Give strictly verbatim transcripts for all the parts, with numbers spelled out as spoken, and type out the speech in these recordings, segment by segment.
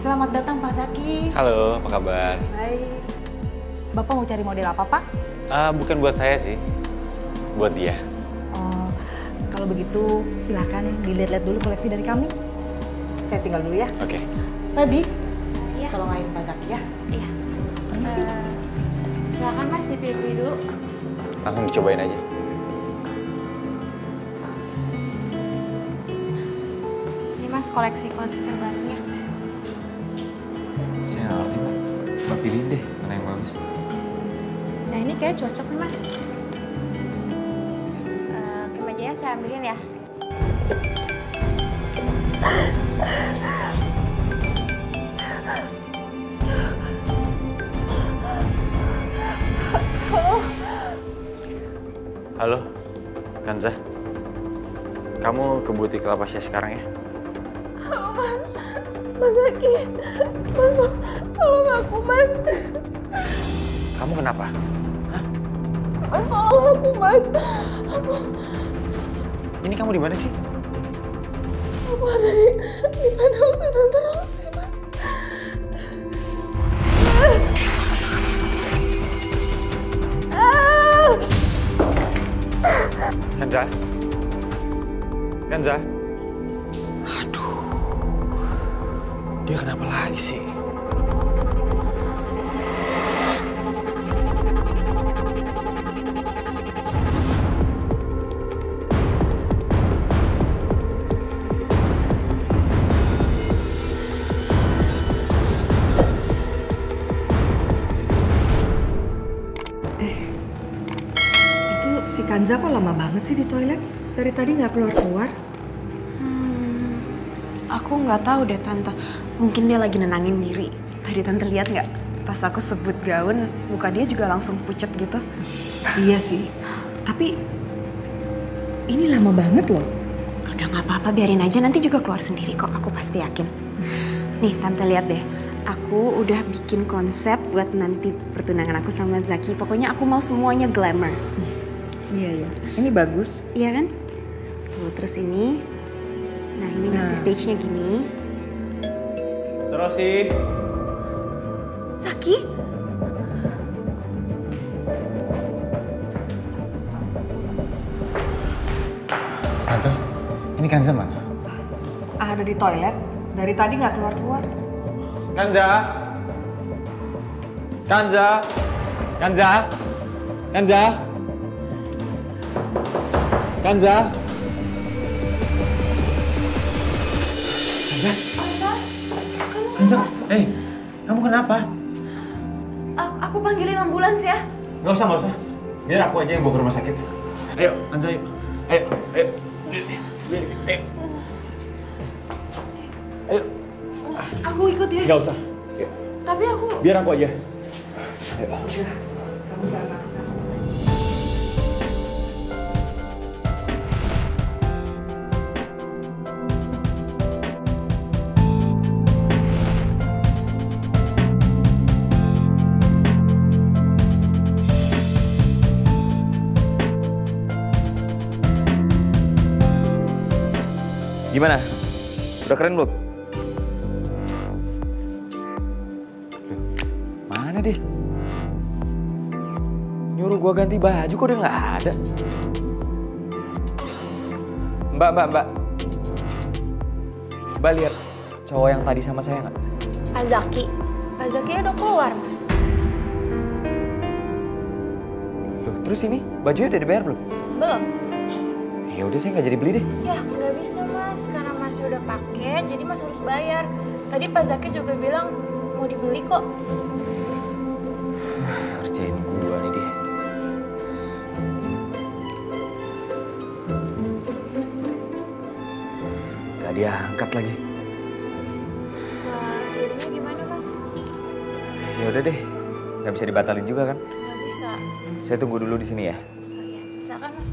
Selamat datang Pak Zaki. Halo, apa kabar? Hai. Bapak mau cari model apa, Pak? Uh, bukan buat saya sih, buat dia. Oh, kalau begitu silahkan dilihat-lihat dulu koleksi dari kami. Saya tinggal dulu ya. Oke. Okay. Baby, iya. Tolong air Pak Zaki ya. Iya. Uh, silahkan Mas dipilih dulu. Langsung dicobain aja. Ini Mas koleksi koleksi terbarunya. Pilih deh mana yang bagus. Nah ini kayak cocok nih Mas. Uh, kemejanya saya ambilin ya. Halo, Khanza. Kamu ke butik Kelapa Syah sekarang ya? Halo Mas, Mas Zaki, Mas. Tolong aku, Mas. Kamu kenapa? Hah? Mas, tolong aku, Mas. Aku... Ini kamu di mana sih? Aku ada di... di padang hutan terus sih, Mas. Mas. Ah. Khanza? Khanza? Aduh... Dia kenapa lagi sih? Khanza kok lama banget sih di toilet? Dari tadi nggak keluar-keluar. Hmm, aku nggak tahu deh Tante. Mungkin dia lagi nenangin diri. Tadi Tante lihat nggak? Pas aku sebut gaun, muka dia juga langsung pucet gitu. Iya sih. Tapi ini lama banget loh. Udah nggak apa-apa, biarin aja. Nanti juga keluar sendiri kok. Aku pasti yakin. Nih Tante lihat deh. Aku udah bikin konsep buat nanti pertunangan aku sama Zaki. Pokoknya aku mau semuanya glamour. Iya, iya. Ini bagus. Iya kan? Tuh, terus ini. Nah, ini nah. Nanti stage-nya gini. Terus sih. Zaki? Tante, ini Khanza mana? Ada di toilet. Dari tadi nggak keluar-keluar. Khanza! Khanza! Khanza! Khanza! Khanza. Khanza. Khanza. Eh, kamu kenapa? Aku, aku panggilin ambulans ya. Nggak usah, nggak usah. Biar aku aja yang bawa ke rumah sakit. Ayo, Khanza, ayo. Ayo, ayo. Ayo. Ayo. Aku ikut ya? Nggak usah. Ayo. Tapi aku... Biar aku aja. Ayo. Udah, kamu jangan maksa. Gimana? Udah keren belum? Mana deh? Nyuruh gua ganti baju kok udah nggak ada. Mbak, mbak, mbak. Mbak lihat cowok yang tadi sama saya nggak? Pak Zaki. Pak Zaki udah keluar, Mas. Loh, terus ini bajunya udah dibayar belum? Belum. Ya udah saya nggak jadi beli deh. Ya, nggak bisa, Mas. Karena Mas udah pakai, jadi Mas harus bayar. Tadi Pak Zaki juga bilang mau dibeli kok. Kerjain gua nih deh. Gak diangkat lagi. Wah, jadinya gimana, Mas? Ya udah deh, nggak bisa dibatalin juga kan? Nggak bisa. Saya tunggu dulu di sini ya. Oh, ya. Silakan, Mas.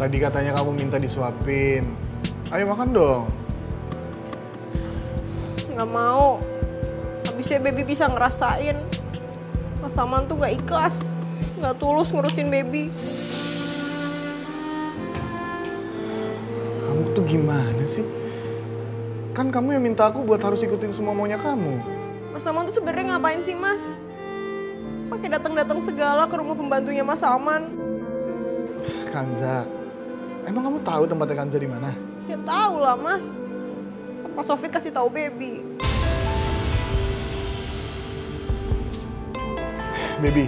Tadi katanya kamu minta disuapin. Ayo makan dong. Nggak mau. Habisnya baby bisa ngerasain. Mas Salman tuh nggak ikhlas. Nggak tulus ngurusin baby. Kamu tuh gimana sih? Kan kamu yang minta aku buat harus ikutin semua maunya kamu. Mas Salman tuh sebenarnya ngapain sih, Mas? Pakai datang-datang segala ke rumah pembantunya Mas Salman. Khanza. Emang kamu tahu tempatnya Khanza di mana? Ya tahu lah, Mas. Pak Sofi kasih tahu baby. Baby.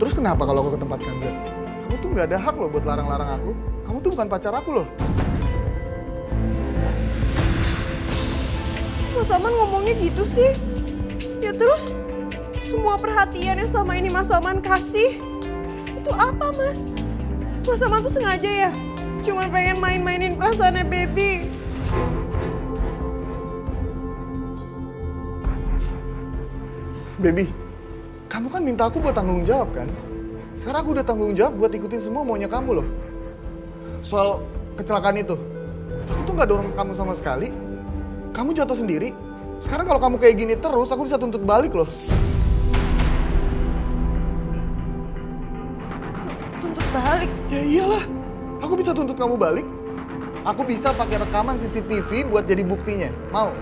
Terus kenapa kalau aku ke tempat Khanza? Kamu tuh nggak ada hak loh buat larang-larang aku. Kamu tuh bukan pacar aku loh. Mas Salman ngomongnya gitu sih. Ya terus semua perhatian yang selama ini Mas Salman kasih itu apa, Mas? Mas Salman tuh sengaja ya? Cuma pengen main-mainin perasaannya baby. Baby, kamu kan minta aku buat tanggung jawab kan? Sekarang aku udah tanggung jawab buat ikutin semua maunya kamu loh. Soal kecelakaan itu, aku tuh nggak dorong kamu sama sekali. Kamu jatuh sendiri. Sekarang kalau kamu kayak gini terus, aku bisa tuntut balik loh. Balik? Ya iyalah, aku bisa tuntut kamu balik. Aku bisa pakai rekaman C C T V buat jadi buktinya. Mau?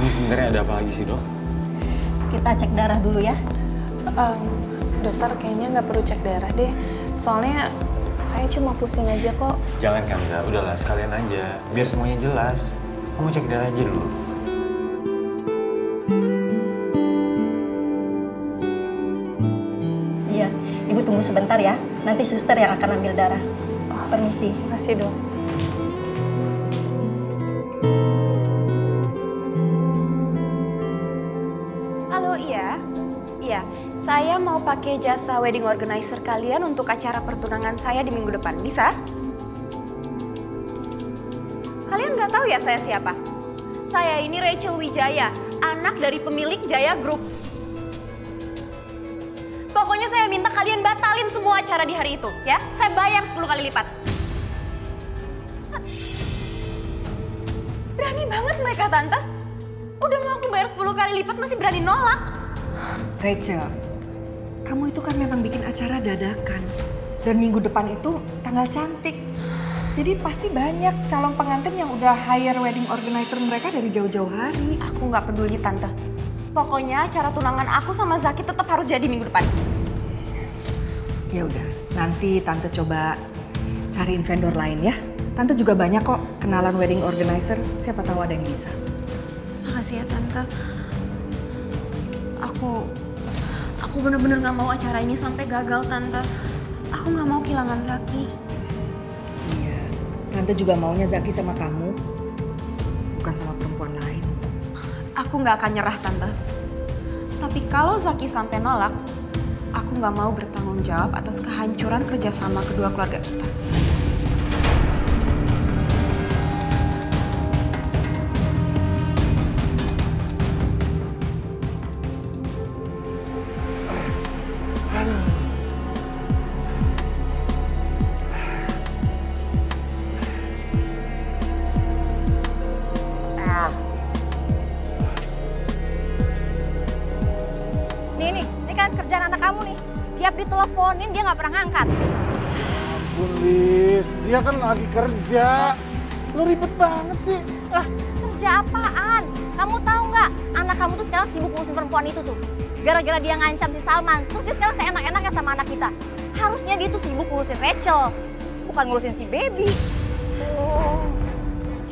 Ini sebenarnya ada apa lagi sih, Dok? Kita cek darah dulu ya. Um, dokter kayaknya nggak perlu cek darah deh. Soalnya saya cuma pusing aja kok. Jangan Khanza, udahlah sekalian aja. Biar semuanya jelas. Kamu cek darah aja dulu. Iya, Ibu tunggu sebentar ya. Nanti suster yang akan ambil darah. Permisi. Terima kasih, Dok. Halo, iya. Iya, saya mau pakai jasa wedding organizer kalian untuk acara pertunangan saya di minggu depan. Bisa? Kalian nggak tahu ya saya siapa? Saya ini Rachel Wijaya, anak dari pemilik Jaya Group. Pokoknya saya minta kalian batalin semua acara di hari itu, ya. Saya bayar sepuluh kali lipat. Berani banget mereka, Tante. Udah mau aku bayar sepuluh kali lipat masih berani nolak. Rachel, kamu itu kan memang bikin acara dadakan. Dan minggu depan itu tanggal cantik. Jadi pasti banyak calon pengantin yang udah hire wedding organizer mereka dari jauh-jauh hari. Aku nggak peduli, Tante. Pokoknya acara tunangan aku sama Zaki tetap harus jadi minggu depan. Ya udah, nanti Tante coba cariin vendor lain ya. Tante juga banyak kok kenalan wedding organizer. Siapa tahu ada yang bisa. Makasih ya, Tante. Aku, aku bener-bener nggak mau acara ini sampai gagal, Tante. Aku nggak mau kehilangan Zaki. Tante juga maunya Zaki sama kamu, bukan sama perempuan lain. Aku nggak akan nyerah, Tante. Tapi kalau Zaki sampai nolak, aku nggak mau bertanggung jawab atas kehancuran kerjasama kedua keluarga kita. Dia nggak pernah ngangkat. Bulis, dia kan lagi kerja. Lo ribet banget sih. Ah. Kerja apaan? Kamu tahu nggak? Anak kamu tuh sekarang sibuk ngurusin perempuan itu tuh. Gara-gara dia ngancam si Salman, terus dia sekarang seenak-enaknya sama anak kita. Harusnya dia tuh sibuk ngurusin Rachel, bukan ngurusin si baby. Oh,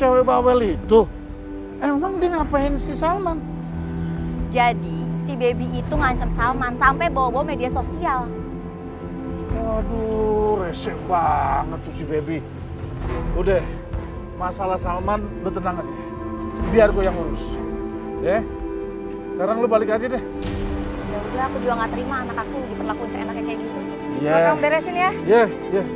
cewek bawel itu. Emang dia ngapain si Salman? Jadi si baby itu ngancam Salman sampai bawa-bawa media sosial. Aduh, resep banget tuh si baby. Udah, masalah Salman udah tenang aja. Biar gue yang urus. Ya, sekarang lu balik aja deh. Ya udah, aku juga nggak terima anak aku diperlakuin seenaknya kayak gitu. Iya. Yeah. Kamu beresin ya? Iya, yeah, iya. Yeah.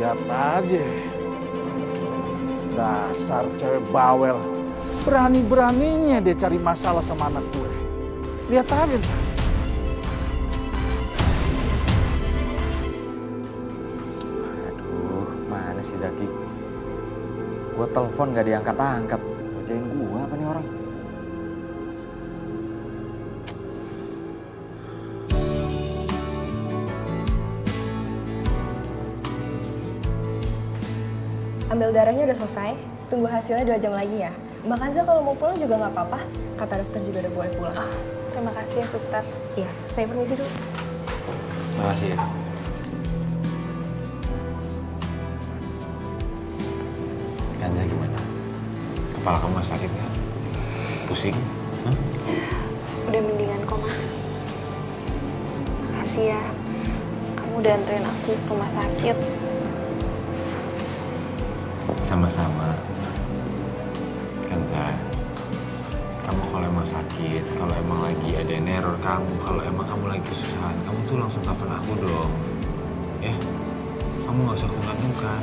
Lihat aja. Dasar cewek bawel. Berani-beraninya dia cari masalah sama anak gue. Lihat aja. Aduh, mana sih Zaki? Gue telepon gak diangkat-angkat. Kerjain gue apa nih orang? Ambil darahnya udah selesai, tunggu hasilnya dua jam lagi ya. Mbak Khanza kalau mau pulang juga nggak apa-apa, kata dokter juga udah boleh pulang. Ah, terima kasih ya suster. Iya, saya permisi dulu. Terima kasih ya. Khanza gimana? Kepala kamu masih sakit nggak? Pusing? Hah? Udah mendingan kok mas. Makasih ya, kamu udah anterin aku ke rumah sakit. Sama-sama, Khanza. Kamu kalau emang sakit, kalau emang lagi ada neror kamu, kalau emang kamu lagi kesusahan, kamu tuh langsung telepon aku dong, ya. Kamu nggak usah kungkat-kungkat.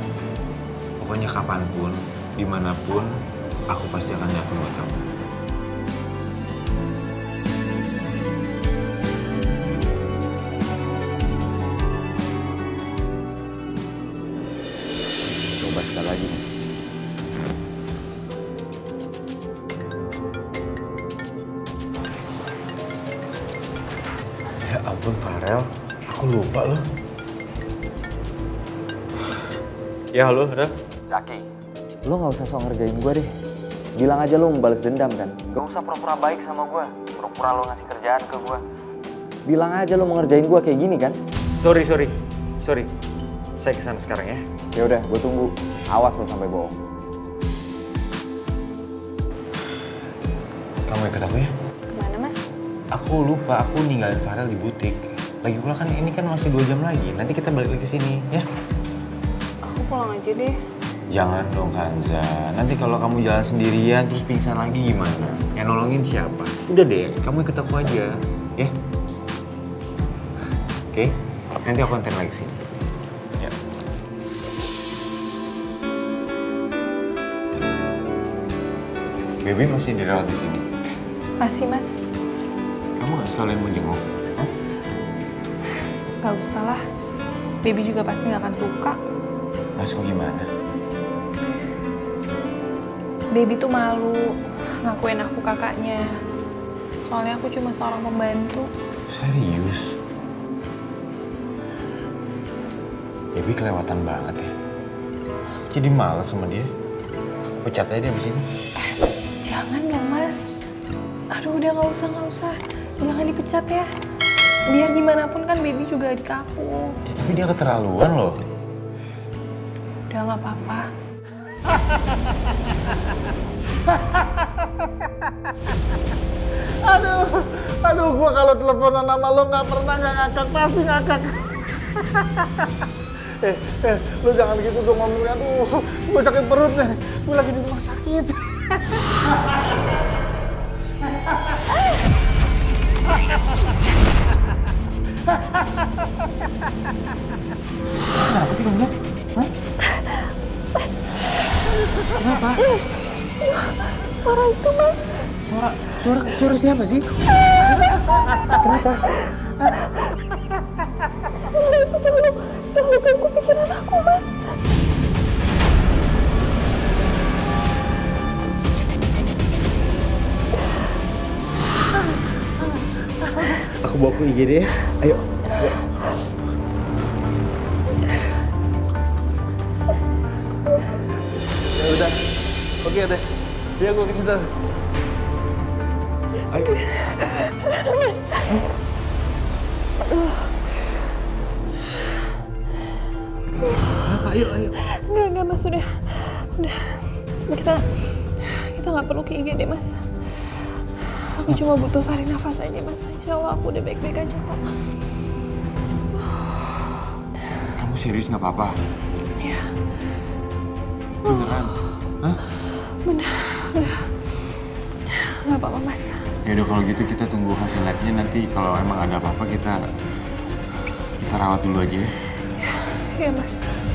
Pokoknya kapanpun, dimanapun, aku pasti akan yakin buat kamu. Coba sekali lagi. Ampun Farel, aku lupa loh. Ya halo, udah? Zaki, lo gak usah sok ngerjain gue deh. Bilang aja lo membalas dendam kan? Gak usah pura-pura baik sama gue, pura-pura lo ngasih kerjaan ke gue. Bilang aja lo mau ngerjain gue kayak gini kan? Sorry, sorry, sorry. Saya kesana sekarang ya. Ya udah, gue tunggu. Awas lo sampai bohong. Kamu ikut aku ya? Aku lupa, aku ninggalin Farel di butik. Lagi pula kan ini kan masih dua jam lagi. Nanti kita balik lagi ke sini, ya? Aku pulang aja deh. Jangan dong, Khanza. Nanti kalau kamu jalan sendirian terus pingsan lagi gimana? Yang nolongin siapa? Udah deh, kamu ikut aku aja, ya? Oke, nanti aku anterin lagi ke sini. Ya. Baby masih dirawat di sini? Masih, Mas. Kamu gak sekalian mau jenguk? Hah? Gak usah lah. Baby juga pasti gak akan suka. Masuk gimana? Baby tuh malu ngakuin aku kakaknya. Soalnya aku cuma seorang pembantu. Serius? Baby kelewatan banget ya. Jadi males sama dia. Pecat aja dia abis ini. Eh, jangan dong mas. Aduh udah gak usah, gak usah. Jangan dipecat ya. Biar gimana pun kan baby juga adik aku. Ya, tapi dia keterlaluan loh. Udah nggak apa-apa. aduh, aduh gua kalau teleponan sama lo nggak pernah nggak ngakak, pasti ngakak. eh, eh, lo jangan gitu dong ngomongnya. Aduh, gue sakit perut nih. Gue lagi di rumah sakit. Kenapa sih kamu? Hah? Kenapa? Suara itu mas. Suara, suara, suara siapa sih? Kenapa? Suara itu sebelum sebelum aku pikiran aku mas. Aku bawa ke I G D ya. Ayo. Ayo. Ya udah. Oke deh. Ya gua ke situ. Ayo. Aduh. Apa? Ayo, ayo. Enggak, enggak mas, udah. Udah. Kita Kita nggak perlu ke I G D, Mas. Aku cuma butuh tarik nafas aja, Mas. Insya Allah aku udah baik-baik aja kok. Kamu serius nggak apa-apa? Iya. Beneran? Hah? Bener, udah. Nggak apa-apa, Mas. Ya udah kalau gitu kita tunggu hasil labnya nanti. Kalau emang ada apa-apa kita kita rawat dulu aja ya. Iya, Mas.